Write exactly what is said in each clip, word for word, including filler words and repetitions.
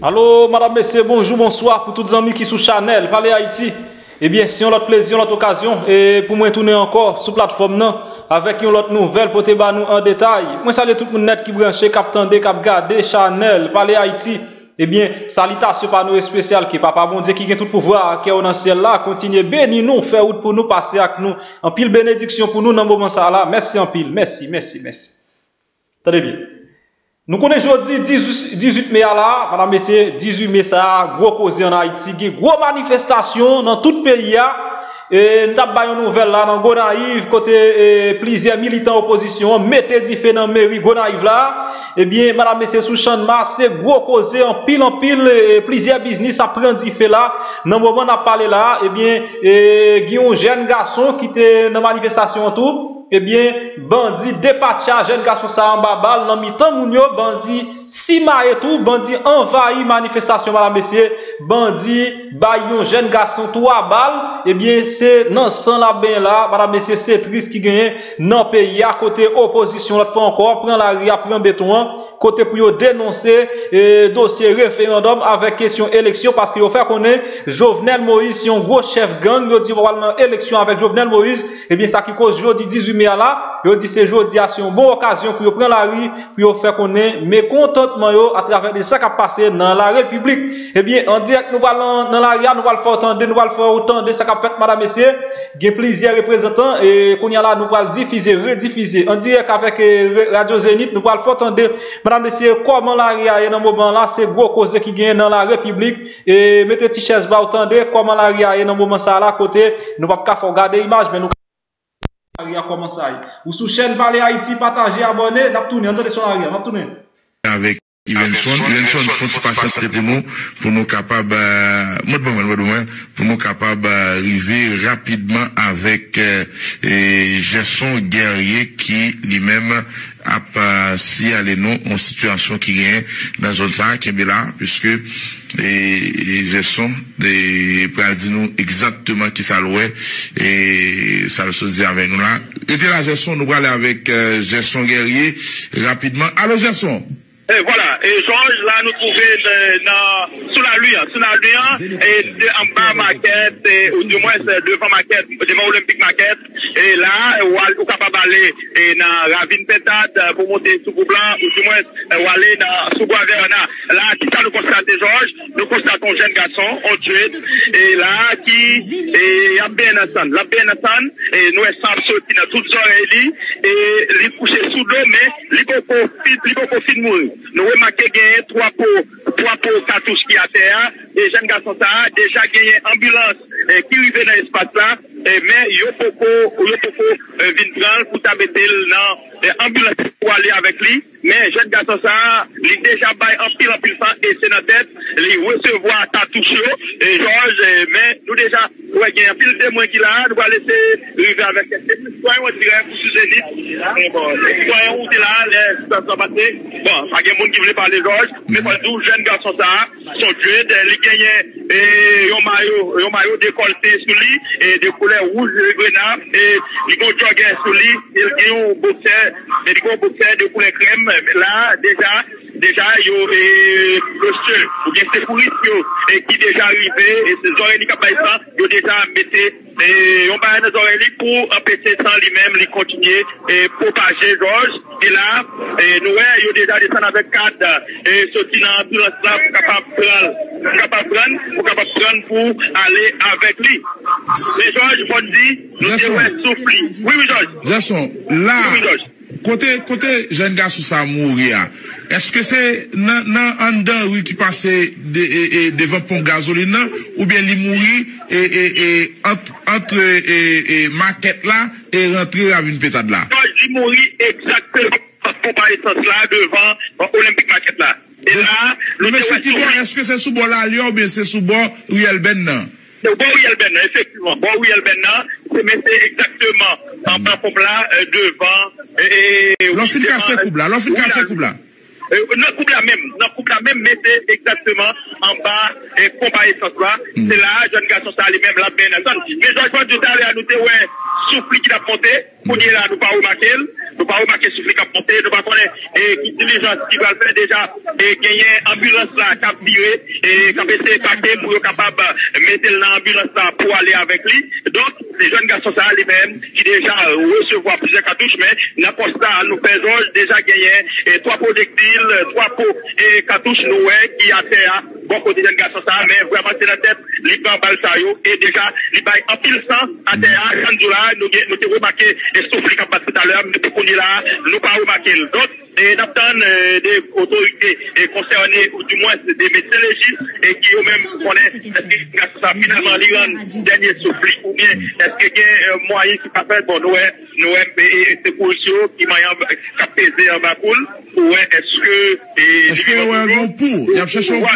Allô, madame, messieurs, bonjour, bonsoir pour tous les amis qui sont sur Chanel, Pale Haïti. Eh bien, si on a l'autre plaisir, l'autre occasion, et pour moi, tourner encore sur la plateforme, non, avec une autre nouvelle, pour te ba nous en détail. Moi, salut tout le monde net qui branche, qui tende, qui gade, Chanel, Pale Haïti. Eh bien, salutation par nous spécial qui papa bon Dieu qui a tout pouvoir qui est dans le ciel là, continuez béni nous, faire route pour nous, passer avec nous, en pile bénédiction pour nous dans le moment ça là. Merci en pile, merci, merci, merci. Tenez bien. Nous connaissons aujourd'hui dix-huit mai là, madame messieurs, dix-huit mai ça, gros causé en Haïti, gros manifestation dans tout le pays là. Et nous avons une nouvelle là dans Gonaïve, côté plusieurs militants opposition, mettez du feu dans mairie Gonaïve là. Eh bien, madame messieurs, sous Champ de Mars, c'est gros causé en pile en pile, plusieurs business à prendre du feu là. Dans le moment où on a parlé là, eh bien, il y a un jeune garçon qui était dans la manifestation en tout. Eh bien, bandit dépatcha, jeune garçon ça en babal, nan mitan moun yo, bandit sima et tout, bandit envahi manifestation, madame messieurs, bandit bayon jeune garçon trois balles, eh bien, c'est non sans la ben là, madame messieurs, c'est triste qui gagne, non pays à côté opposition, l'autre fois encore, prend la ria, prend béton, côté pour yo dénoncer, eh, dossier référendum avec question élection, parce que yo fait qu'on est, Jovenel Moïse, si on gros chef gang, yo dit, voilà, élection avec Jovenel Moïse, eh bien, ça qui cause yo dit dix-huit mais là, yo dit c'est jodi a c'est une bonne occasion pour prendre la rue, pour faire qu'on ait mécontentement yo à travers de ça qui a passé dans la République. Eh bien, en direct nous allons dans la rue, nous allons faire autant de nous allons faire autant de ça qu'a fait madame messieurs, gain plusieurs représentants et qu'on y a là nous allons diffuser, rediffuser en direct avec radio Zenit, nous allons faire autant de madame messieurs comment la rue est dans moment là, c'est gros cause qui gagne dans la République et mettez tes chaises bas autant de comment la rue est dans moment ça là côté, nous pas faire regarder image mais nous ou sous chaîne Pale Haïti, partagez, abonnez, n'abtournez, entendez son arrière, n'abtournez. Avec Ivenson, Ivenson, il faut se passer pour nous, pour nous capables, pour nous capables d'arriver rapidement avec Gerson Guerrier qui lui-même a si à non en situation qui est dans zone ça qui est là puisque et Gerson des pour dire nous exactement qui ça l'ouest et ça le se dit avec nous là et de la Gerson nous aller avec Gerson Guerrier rapidement. Allô Gerson. Et voilà, et Georges, là, nous trouvons sous la lune, sous la lune, et en bas maquette, et, ou du moins devant maquette, devant Olympique maquette, et là, ou capable d'aller dans Ravine Petade pour monter sous Blanc, ou du moins, ou aller dans sous Gouaverna. Là, qui ça nous constatons, Georges, nous constatons jeune garçon, on tue, et là, qui, et a bien ensemble, la bien ensemble, et nous sommes sortis dans toutes oreilles, et les coucher sous l'eau, mais les profite, les profite mourir. Nous remarquons qu'il trois pots, trois pots cartouches qui à terre, et jeunes garçons ça, déjà gagné ambulance, eh, qui arrivait dans l'espace là, eh, mais yo popo, yo popo, euh, vintral, pour t'abeter dans, eh, ambulance pour aller avec lui, mais jeunes garçons ça, il déjà baille en pile en pile sang, et c'est dans tête, il recevoir cartouche, et Georges, eh, mais nous déjà, ouais, il y a un pile témoin qui là, nous va laisser arriver avec, soyons on dirait, sous Zénith, soyons on dit là, les, ça va passer, bon, il y a des gens qui veulent parler Georges, mais pas tous jeunes garçons ça, sont tués, ils gagnent, et un maillot, un maillot décolleté sur lui, et de couleur rouge, grenade, et ils ont jogging sur lui, ils ont un boxeur, ils ont un boxeur de couleur crème, là, déjà, déjà, il y a le seul, ou bien c'est pour et qui déjà arrivé, et ces oreilles capables, ils ont déjà mis et on va dans les oreilles pour empêcher sans lui-même, les continuer et propager Georges. Et là, et nous, il y a déjà descendu avec quatre, et sorti dans l'ambulance là, pour capable prendre, capable prendre, pour capable prendre pour aller avec lui. Mais Georges, on dit, nous devons souffler. Oui, oui, Georges. Gerson, là, oui, oui, côté, côté, jeune garçon, ça mourir. Est-ce que c'est, non, non, en dedans, oui, qui passait devant pont gasoline, ou bien il mourit, et, et, et, entre, entre, et, et, maquette là, et rentrer avec une pétade là? Non, il mourit exactement, pour par essence là, devant, Olympique maquette là. Et là, le monsieur, est-ce que c'est sous bord là, Lyon, ou bien c'est sous bord, Ruelle Benne nan? Bon, Ruelle Benne nan, effectivement. Bon, Ruelle Benne nan, c'est exactement, en bas, pour là, devant, et, l'enfin de casser couple là, l'enfin de casser couple là. Euh, notre couple la même, notre couple la même, mais c'est exactement en bas, et combat essence là. Mm. C'est là, jeune garçon, ça, les mêmes, la peine. Mais je pense que nous allons nous dire, ouais, souffle qui l'a monté, pour dire là, nous pas remarquer, nous pas remarquer souffler qui a monté, nous pas connaître qui diligence qui va le faire déjà et gagner ambulance là qui a viré et qui a essayé de paquer pour capable mettre l'ambulance là pour aller avec lui. Donc les jeunes garçons ça lui-même qui déjà recevoir plusieurs cartouches, mais n'importe ça nous faisons déjà gagner et trois projectiles, trois pots et cartouches nous qui à terre bon côté jeunes garçons ça, mais vraiment c'est la tête les balles ça et déjà les bail en pile sang à terre là nous nous te remarquer et souffler qui a passé tout à l'heure nous connait là nous pas remarquer l'autre. Et d'attendre des autorités concernées, ou du moins des médecins légistes, et qui eux-mêmes connaissent, est-ce que ça finalement l'Iran, dernier souffle, ou bien est-ce qu'il y a un moyen qui va faire, bon, nous, nous, et c'est pour ceux qui m'ont capté en bas poule, ou est-ce que. Est-ce qu'il y a un bon pour? Il y a un chercheur pour?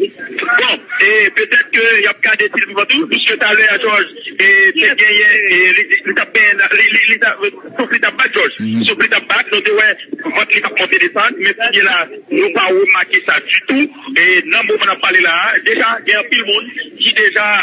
Bon, et peut-être qu'il y a un des vivant tout, puisque tout à l'heure, Georges, et tu as gagné, et les tapins, les tapins, Georges, sur les tapins, nous devons voter les tapins de descendre, mais si là, nous n'avons pas remarqué ça du tout, et dans le moment où on a parlé là, déjà, il y a un pile monde qui déjà,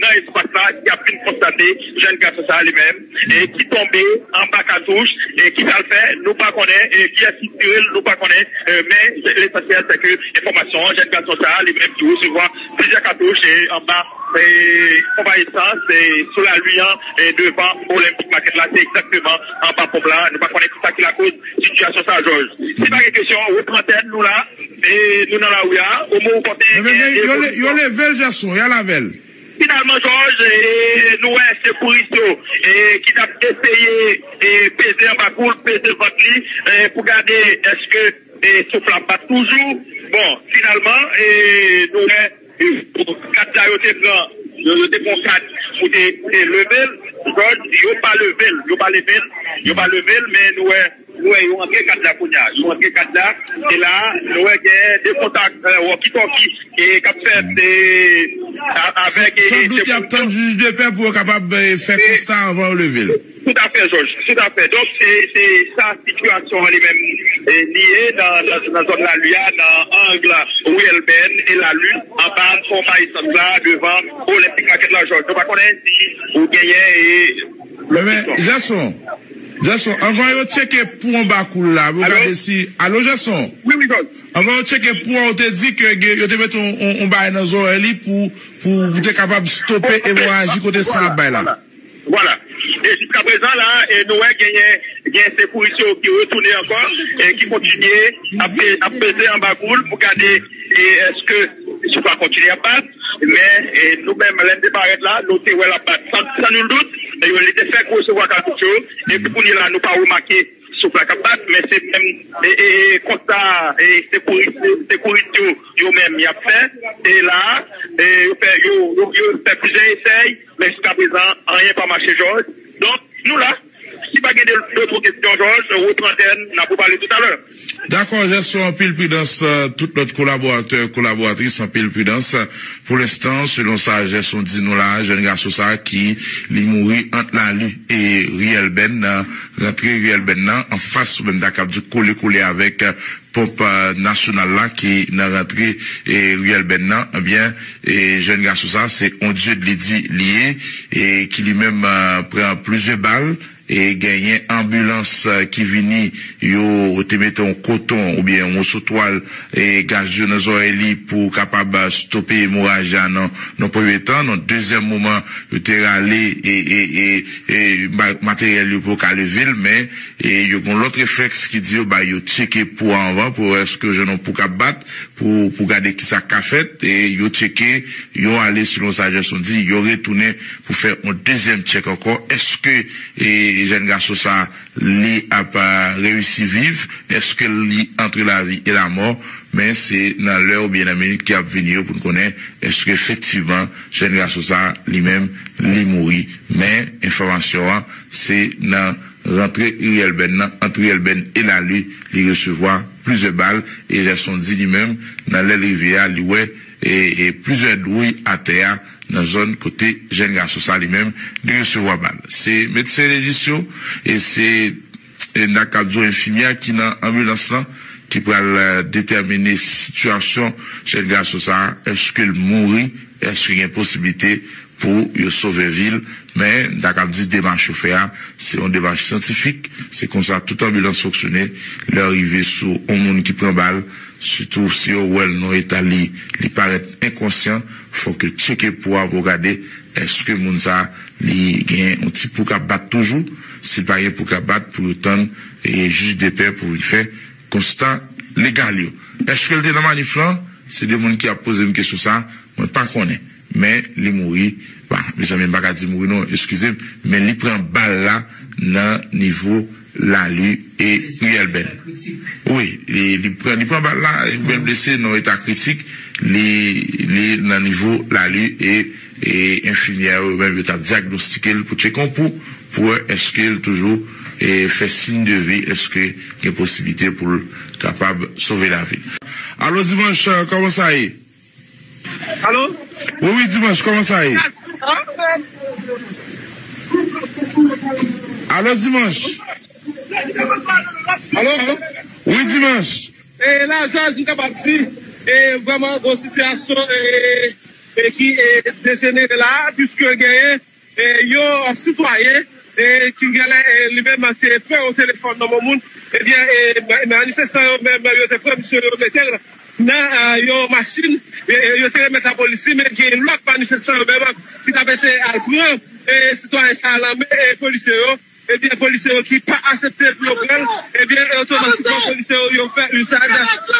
dans l'espace là, qui a pu constater, jeune garçon ça lui-même, et qui tombait en bas cartouche, et qui va le faire, nous pas connaît, et qui a situé, nous pas connaît, mais l'essentiel, c'est que l'information, jeune garçon ça, même qui recevoir plusieurs cartouches et en bas et convalescence et sous la luant et devant Olympique maquette là c'est exactement en bas pour là nous pas connaître ça qui la cause situation ça Georges c'est pas une question aux trentaine nous là et nous dans la rue au moment où côté il y a les velles garçons il y a la velle finalement Georges et nous c'est pour ici et qui t'a essayé et peser en bas pour peser votre lit pour garder est-ce que et souffle pas toujours. Bon, finalement, et nous, quatre là, nous avons des bons cadres pour des levels. Ils n'ont pas levé, ils n'ont pas levé, ils n'ont pas levé, mais nous, nous, ils ont entré quatre là, ils ont entré quatre là, et là, nous avons des contacts, walkie-talkie, et qui avec. Sans doute, il y a tant de juges de paix pour être capable de faire constat avant le level. Tout à fait, Georges, tout à fait. Donc, c'est sa situation elle-même liée dans la zone de la Lua, dans l'angle Ruelle Benne et la Lune, en bas de son là, devant Olympique maquette la Georges. Donc, on connaît si vous gagnez et... Mais, Jason, Jason, on va checker pour un bakoul là. Vous regardez si... Allô, Jason? Oui, oui, Georges. On va checker pour, on te dit que vous devez mettre un bail dans la zone pour vous être capable de stopper et vous agir côté ça bail là. Voilà. Et jusqu'à présent, là, et nous avons gagné ces policiers qui retournent encore et qui continuent à peser en bagoule pour garder est-ce que je vais continuer à battre. Mais nous-mêmes, l'un des barrettes là, nous sommes à battre sans nul doute. Et on était fait recevoir quelque chose. Et puis pour nous, là, nous pas remarqué sous la capable, mais c'est même constat et sécurité eux-mêmes y a fait. Et là, ils fait plusieurs essais, mais jusqu'à présent, rien pas marché, Georges. Donc, nous là, si pas d'autres questions, Georges, votre antenne, on a pour parler tout à l'heure. D'accord, gestion en pile prudence, euh, tout notre collaborateur, collaboratrice en pile prudence. Pour l'instant, selon sa gestion dit nous là, jeune garçon ça qui l'y mourit entre la Lue et Ruelle Benne, rentré Ruelle Benne nan, en face même d'accord du coller-coller avec euh, pompe euh, nationale là qui n'a rentré et Ruelle Benne nan, eh bien, et jeune garçon ça, c'est on Dieu de l'édit lié et qui lui-même euh, prend plusieurs balles. Et gagner ambulance qui vini yo te mette en coton ou bien en sous-toile et gazeux dans oreilles pour capable stopper hémorragie non non premier temps non deuxième moment yo te ralé et et et, et matériel pour qu'à lever mais et yo gon l'autre réflexe qui dit bah yo checker pour avant pour est-ce que je non pour qu'à battre pour pour garder qui ça qu'a fait et yo checker yo aller selon sa gestion dit yo retourner pour faire un deuxième check encore est-ce que et les jeunes garçons, ça, li a pas réussi vivre, est-ce que li entre la vie et la mort, mais c'est dans l'heure bien-aimé qui a venu pour nous connaître, est-ce que effectivement, jeunes garçons, ça, lui-même, li mourit, mais, information, c'est dans rentrée Ruelle Benne, entre Ruelle Benne et la Lue, li recevoir plusieurs balles, et ils sont dit lui-même, dans les rivières, li ouais, et, et plusieurs douilles à terre, dans la zone côté jeune garçon ça lui-même de recevoir balle. C'est médecin légiste et c'est Nakadjo infirmière qui dans ambulance là qui va déterminer situation jeune garçon ça est-ce qu'il mourit est-ce qu'il y a une possibilité pour sauver ville Mais, d'accord, dit démarche faire, c'est une démarche scientifique. C'est comme ça, toute ambulance fonctionnait, l'arrivée sur un monde qui prend balle, surtout si on est non étalé, il paraît inconscient, faut que checker pour regarder, est-ce que mon ça, il gagne un petit pour qu'à battre toujours, s'il pas rien pour qu'à battre, pour autant, et juge de paix pour faire constat légal. Est-ce que le dénommé maniflant, c'est des gens qui ont posé une question ça, moi, pas qu'on est. Mais, les mourir, bah, mes amis, pas dit mourir, non, excusez, mais ils prennent balle là, dans niveau, la lui et Ruelle Benne. Oui, ils prennent balle là, ils sont blessés, non, état critique, les, dans niveau, la lui et, et infirmière, ou même, état diagnostiqué pour checker pour, pour, est-ce qu'il toujours, et fait signe de vie, est-ce qu'il y a possibilité pour capable sauver la vie. Allô, dimanche, comment ça est? Allô? Oui, oui, dimanche, comment ça est? Allô, dimanche? Allô, allô? Oui, dimanche. Et là, je suis parti. Et vraiment, vos situations qui est décennie là, puisque il y a un citoyen qui a lui-même fait au téléphone dans mon monde. Eh bien, les manifestants, même, ils ont fait, monsieur le maître. Dans une machine, ils ont été mettre la police, mais il y a une autre manifestant qui a baissé à courant, et citoyens salamés, et policiers, et bien policiers qui n'ont pas accepté le problème, et bien automatiquement, policiers ont fait usage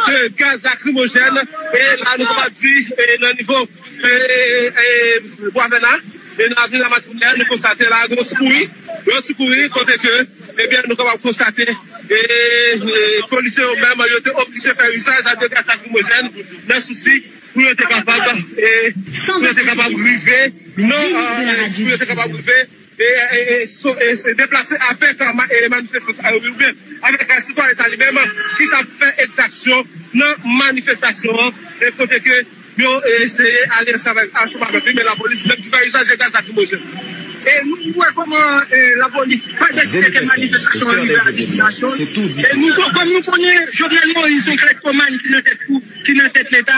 de gaz lacrymogène, et là, nous avons dit, et au niveau de Gouaverna, et dans l'avenue de la matinée, nous constatons la grosse pourrie, grosse pourrie, côté que, eh bien, nous avons constaté, et les policiers eux-mêmes ont été obligés de faire usage de gaz lacrymogène dans souci pour être capables de river, non, pour être capables de river et se déplacer avec les manifestants, avec un citoyen lui-même qui a fait exaction dans la manifestation, et côté que nous avons essayé d'aller ensemble avec lui, mais la police même qui fait usage de gaz lacrymogène. Et nous voyons comment la police n'a pas décidé que manifestation arrive à la destination. Et nous, comme nous connaissons, Jovenel Moïse, on crée comment qui n'a tête l'État.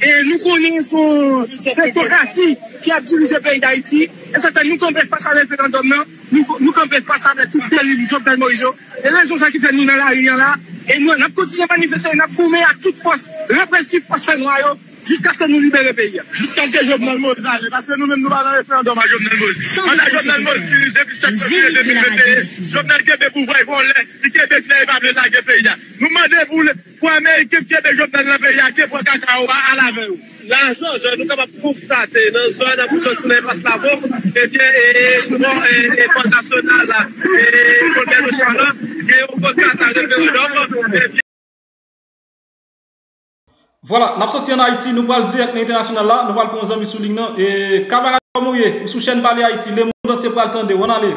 Et nous connaissons son démocratie qui a dirigé le pays d'Haïti. Et c'est que nous ne comprenons pas ça avec le référendum, nous ne comprenons pas ça avec toute télévision de Moïse. Et là, c'est ça qui fait nous dans la réunion là. Et nous, on a continué à manifester, on a promis à toute force répressive, force noire. Jusqu'à ce que nous libérions le pays. Jusqu'à ce que Jovenel Moïse arrive. Parce que nous-mêmes, nous allons aller faire un dommage à Jovenel Moïse. On a Jovenel Moïse depuis sept février deux mille vingt et un. Jovenel qui est pouvoir, il faut le qui est déclaré par le pays. Nous demandons pour l'Amérique qui est de Jovenel dans le pays, qui est pour Cacao à la veille. L'argent, je nous sommes constatés dans la zone où nous sommes les Slavons, et bien, nous sommes nationales, et nous sommes les Chanel, et nous sommes les référendums. Voilà, nous sommes en Haïti, nous parlons direct international là, nous parlons pour nos amis soulignés. Et camarades, vous êtes sous chaîne Pale Haïti, les monde entier pour attendre, on allez.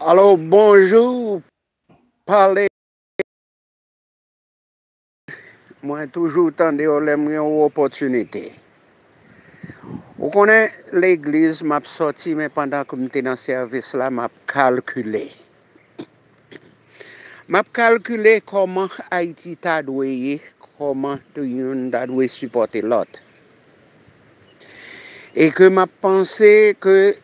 Alors bonjour, Pale. Moi toujours tendez aux opportunités. Vous connaissez l'église, m'a sorti, mais pendant que j'étais dans le service là, m'a calculé. M'a calculé comment Haïti t'a doué. Comment tout le monde doit supporter l'autre. Et que je pense que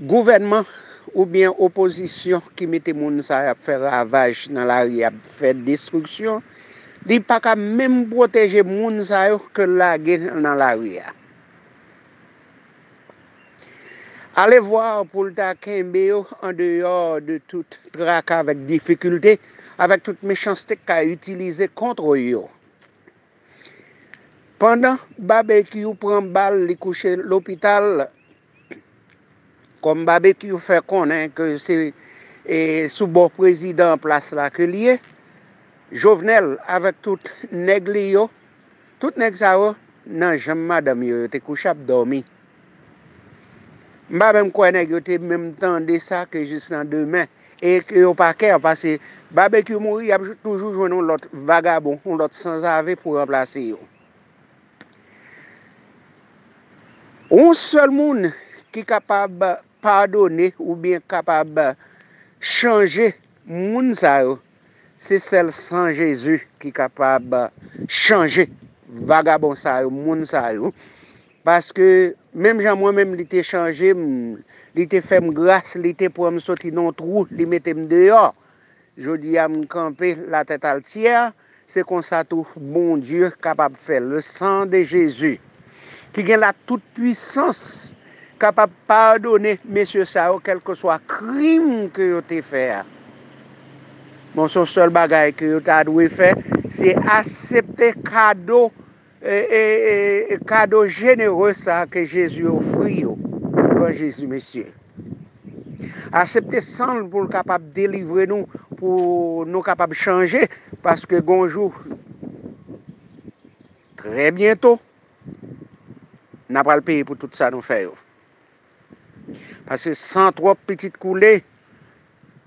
gouvernement ou bien opposition qui mettait moun sa à faire ravage dans la rue, à faire destruction, n'est pas qu'à même protéger moun sa que la guerre dans la rue. Allez voir pour le Takembeo en dehors de toute traque avec difficulté, avec toute méchanceté qu'a utilisé contre eux. Pendant barbecue prend balle, les coucher l'hôpital, comme barbecue fait connaître que c'est sous bon président place là que lié, Jovenel avec toute néglio, toute négzao, non jamais madame yo te couchab dormi. M'a même quoi négoter même temps de ça que juste en demain. Et que au paquet, parce que barbecue mourir, il y a toujours joué l'autre vagabond, l'autre sans avis pour remplacer. Un seul monde qui est capable de pardonner ou bien capable de changer monde, c'est celle sans Jésus qui est capable de changer vagabond, monde, Parce que même Jean moi-même, il était changé, il était fait grâce, il était pour me sortir dans le trou, il mettait dehors. Je dis à me camper la tête altière, c'est comme ça tout bon Dieu capable de faire. Le sang de Jésus, qui a la toute puissance, capable de pardonner, messieurs, ça, quel que soit le crime que vous avez fait. Mon seul bagage que vous avez fait, c'est accepter le cadeau. Et, et, et cadeau généreux ça que Jésus offrit pour Jésus, monsieur. Acceptez sang pour capable de délivrer nous, pour nous capable de changer, parce que bonjour, très bientôt, nous n'avons pas le pays pour tout ça nous faire. Parce que sans trois petites coulées,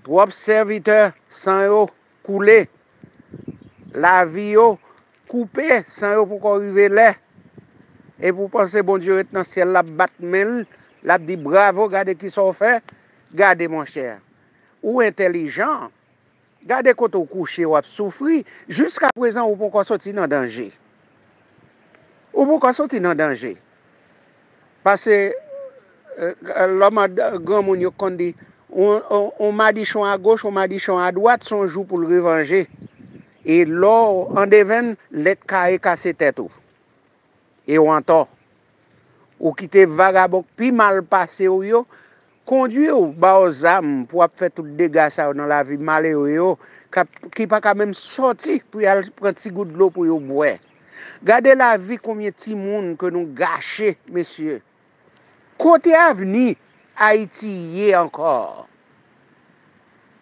trois serviteurs, sans eau coulées, la vie eau, couper sans eux pour qu'on arrive là. Et pour penser, bon Dieu, dans le ciel, la battement, la dit bravo, regardez qui sont fait, regardez mon cher. Ou intelligent, regardez quand on couche, ou a souffri, jusqu'à présent, ou pour qu'on sortir dans danger. Ou pour qu'on sortir dans danger. Parce que euh, l'homme grand monde qu'on dit, on, on, on m'a dit chon à gauche, on m'a dit chon à droite, son jour pour le revenger. Et l'or en devine, l'être carré cassé tête. Et on entend. Ou quitter vagabond, puis mal passé, ou yo, conduire ou bas aux âmes pour faire tout dégâts dans la vie, mal ou yo, qui pas quand même sorti pour aller prendre un goût de l'eau pour yo boire. Gardez la vie, combien de petits monde que nous gâchons, messieurs. Côté avenir, Haïti y est encore.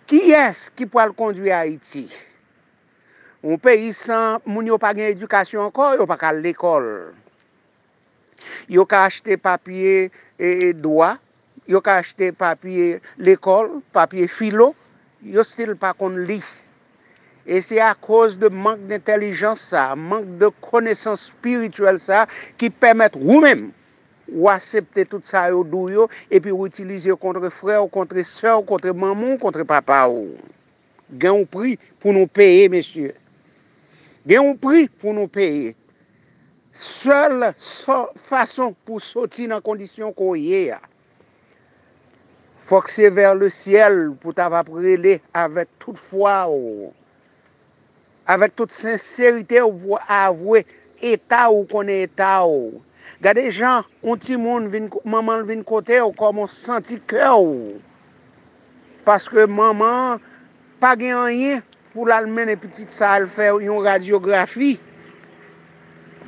Qui est-ce qui peut conduire Haïti? Un pays sans moun yo pa gen éducation encore, yo pa ka l'école. Yo ka acheter papier et droit, yo ka acheter papier l'école, papier philo, yo still pa kon li. Et c'est à cause de manque d'intelligence ça, manque de connaissance spirituelle ça qui permettent ou même ou accepter tout ça yo dou yo et puis ou utiliser contre frère, contre sœur, contre maman, contre papa ou. Gen un prix pour nous payer, messieurs. Il y a un prix pour nous payer. Seule façon pour sortir dans les conditions qu'on y a. Il faut que c'est vers le ciel pour t'appeler avec toute foi, avec toute sincérité, pour avouer l'état où qu'on est état. Regardez les gens, un petit monde, maman vient côté, comme on sentit cœur. Parce que maman n'a pas gagné. Pour l'Allemagne, les petites salles faire une radiographie,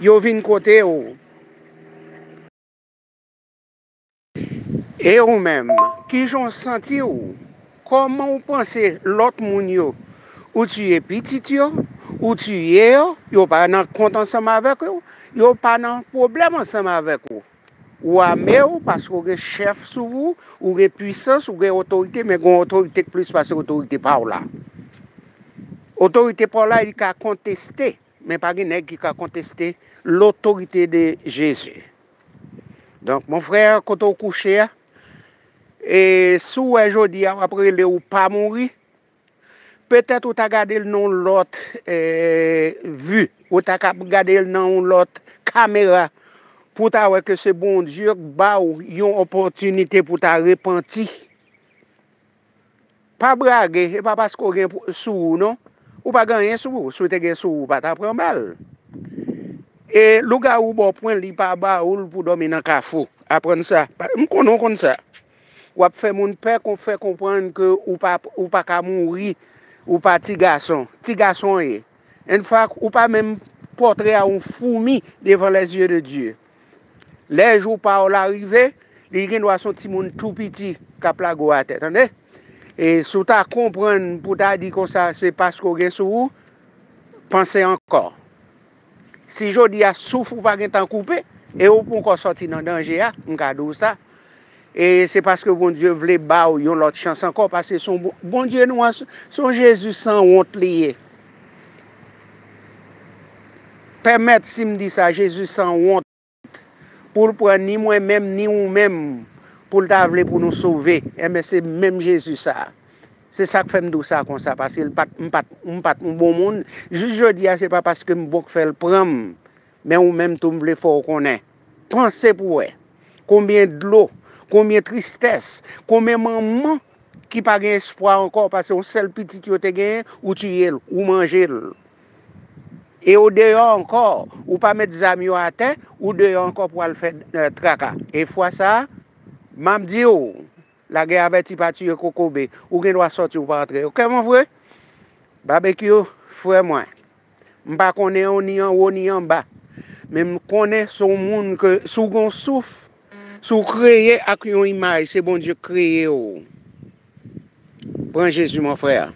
ils viennent côté. Et vous-même, qui j'en senti, comment vous pensez l'autre monde, ou tu es petit, ou tu es, ils n'ont pas de compte ensemble avec vous, ils n'ont pas de problème ensemble avec vous. Ou amé ou parce qu'on est chef sous vous, ou est puissance, ou est autorité, mais qu'on autorité plus parce que l'autorité par là. Autorité pour là, il a contesté, mais pas qu'il qui a contesté l'autorité de Jésus. Donc, mon frère, quand on couche, et si je dis après le ou pas mourir, peut-être ou tu as gardé le nom de l'autre eh, vue, ou tu as gardé le nom de l'autre caméra, pour t'avoir que ce bon Dieu ba ou yon opportunité pour t'a repenti. Pas braguer, et pas parce qu'on est sous non? Ou pas gagner sous, sous te gagner sous, pas t'apprendre mal. Et le gars ou bon point li pas bas ou pour dormir dans cafou. Apprendre ça. M'konnon comme ça. Ou a fait mon père qu'on fait comprendre que ou pas ou pas ka mourir ou pas ti garçon. Ti garçon est. En fait ou pas même portrait à un fourmi devant les yeux de Dieu. Les jours par l'arrivée, les gens doivent son petit monde tout petit cap la go à tête, attendez. Et si tu comprends, pour ta dire que ça, c'est parce qu'on est sur vous, pensez encore. Si je dis à souffre ou pas qu'on coupé, et on peut encore sortir dans le danger, on garde ça. Et c'est parce que bon Dieu voulait ba ou yon l'autre chance encore, parce que son bon Dieu nous son Jésus sans honte lié. Permettre, si me dit ça, Jésus sans honte, pour prendre ni moi-même, ni vous-même. Pour le tavler, pour nous sauver. Et mais c'est même Jésus ça. C'est ça que fait me ça comme ça. Parce qu'il n'est pas un bon monde. Juste je dis, ce n'est pas parce que je fais le prendre. Mais ou même tout me voulez fort qu'on est. pensez pour eux. Combien de l'eau, combien de tristesse, combien de maman qui n'a pas d'espoir encore parce que seul petit qui a gagné, ou tuer, ou manger. Et au dehors encore, ou pas mettre des amis à terre, ou dehors encore pour aller faire euh, tracas. Et fois ça, je dis, oh, la guerre avec les pâtures et cocobé, ou qui doit sortir ou pas entrer. Ok, mon frère? Barbecue, frère, moi. Je ne connais pas ni en haut ni en bas. Mais je connais son monde que sous son souffle, sous créer avec une image, c'est bon Dieu créé. Prends Jésus, mon frère.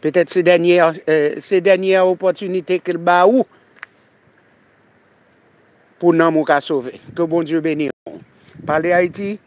Peut-être ces dernières, euh, ces dernières opportunités qu'il bat où pour nous sauver. Que bon Dieu bénisse. Pale Haïti.